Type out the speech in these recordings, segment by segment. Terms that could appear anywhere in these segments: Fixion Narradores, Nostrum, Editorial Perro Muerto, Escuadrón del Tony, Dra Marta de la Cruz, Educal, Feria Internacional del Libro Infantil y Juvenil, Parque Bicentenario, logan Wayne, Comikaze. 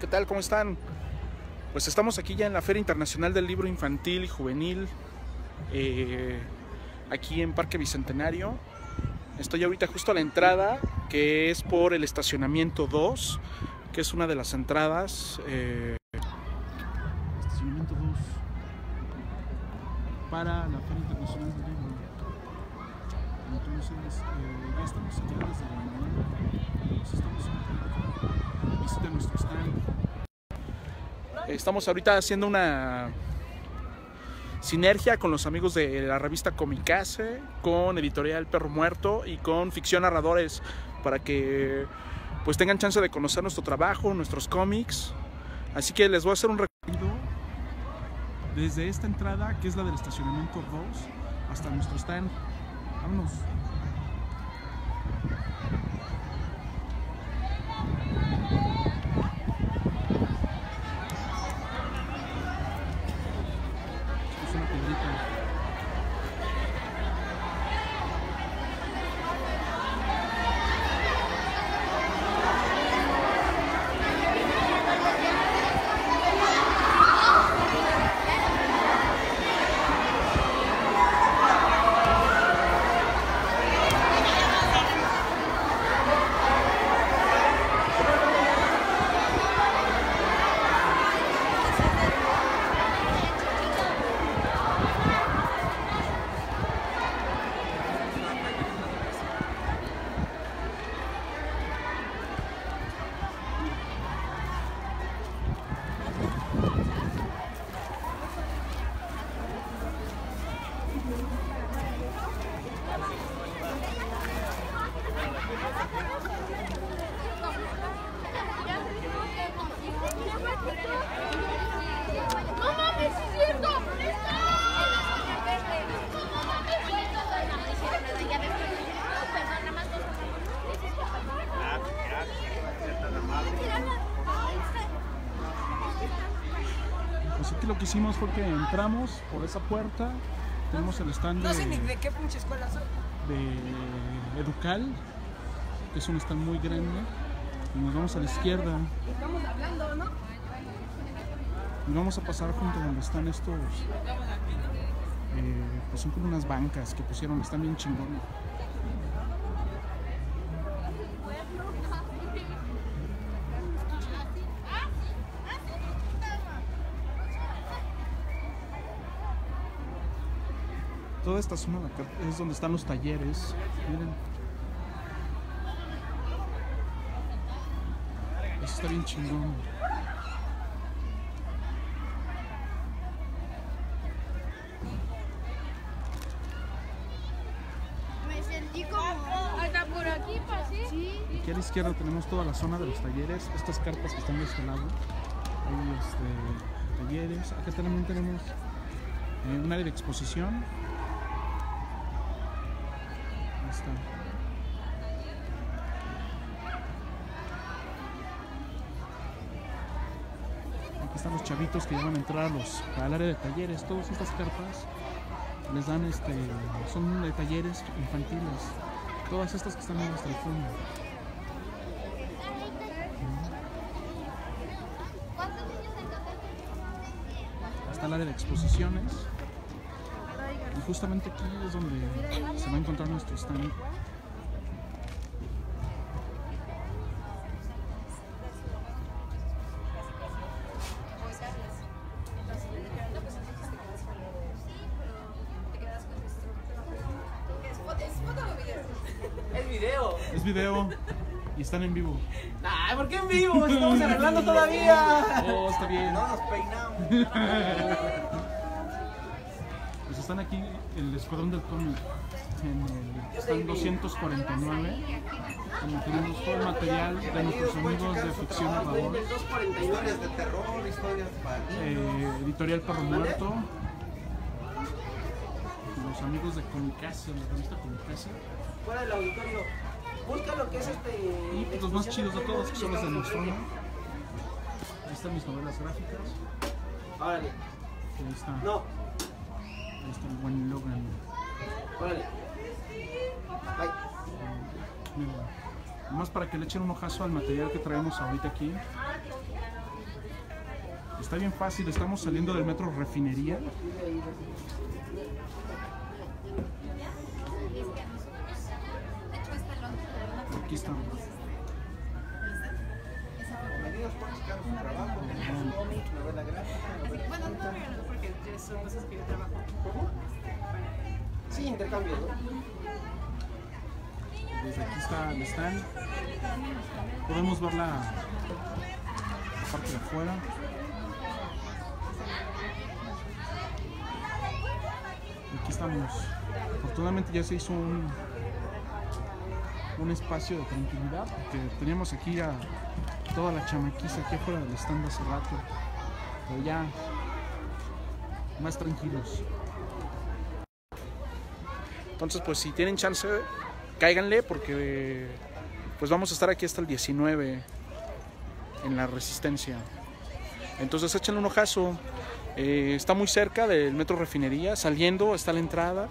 ¿Qué tal? ¿Cómo están? Pues estamos aquí ya en la Feria Internacional del Libro Infantil y Juvenil, aquí en Parque Bicentenario. Estoy ahorita justo a la entrada, que es por el estacionamiento 2, que es una de las entradas. Estacionamiento 2 para la Feria Internacional del Libro. Entonces, ya estamos allá desde la mañana. Nos estamos entrando. Visita nuestro stand. Estamos ahorita haciendo una sinergia con los amigos de la revista Comikaze, con Editorial Perro Muerto y con Fixion Narradores, para que pues tengan chance de conocer nuestro trabajo, nuestros cómics. Así que les voy a hacer un recorrido desde esta entrada, que es la del estacionamiento 2, hasta nuestro stand. Vámonos. Así que lo que hicimos fue que entramos por esa puerta, tenemos el stand de... No sé ni de qué pinche escuela soy. De Educal, que es un stand muy grande, y nos vamos a la izquierda. Estamos hablando, ¿no? Y vamos a pasar junto a donde están estos... pues son como unas bancas que pusieron, están bien chingones. Toda esta zona de acá es donde están los talleres, miren. Eso está bien chingón. Me sentí como... Hasta por aquí pasé. Sí. Aquí a la izquierda tenemos toda la zona de los talleres, estas carpas que están de este lado. Hay talleres. Acá también tenemos un área de exposición. Aquí están los chavitos que ya van a entrar al área de talleres. Todas estas carpas les dan son de talleres infantiles. Todas estas que están en nuestro fondo. Está el área de exposiciones. Y justamente aquí es donde se va a encontrar nuestro stand. Es video y están en vivo. Ay, ¿por qué en vivo? Estamos arreglando todavía. Oh, está bien. No nos peinamos. Están aquí el Escuadrón del Tony en el stand 249, donde tenemos todo el material de nuestros amigos de Fixion Narradores, historias de terror, historias para niños, Editorial Perro Muerto, los amigos de Comikaze, la revista Comikaze. Fuera del auditorio, busca lo que es y pues los más chidos de todos, que son los de Nostrum. Ahí están mis novelas gráficas. Órale. Ahí está. No. Ahí está el buen Logan. Órale. Mira, nomás para que le echen un ojazo al material que traemos ahorita aquí. está bien fácil. Estamos saliendo del metro Refinería. Aquí estamos. Bueno, no regalo porque son cosas que yo trabajo. Sí, intercambio, ¿no? Desde aquí está el stand. Podemos ver la parte de afuera. Aquí estamos. Afortunadamente ya se hizo un espacio de tranquilidad, porque teníamos aquí a toda la chamaquiza aquí afuera del stand hace rato, pero ya más tranquilos. Entonces, pues si tienen chance, cáiganle, porque pues vamos a estar aquí hasta el 19 en la Resistencia. Entonces échenle un ojazo. Está muy cerca del metro Refinería, saliendo está la entrada,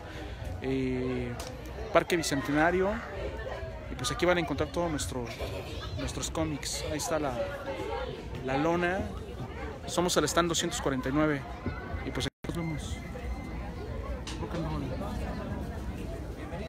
Parque Bicentenario. Y pues aquí van a encontrar todos nuestros cómics. Ahí está la lona. Somos el stand 249. Y pues aquí nos vemos.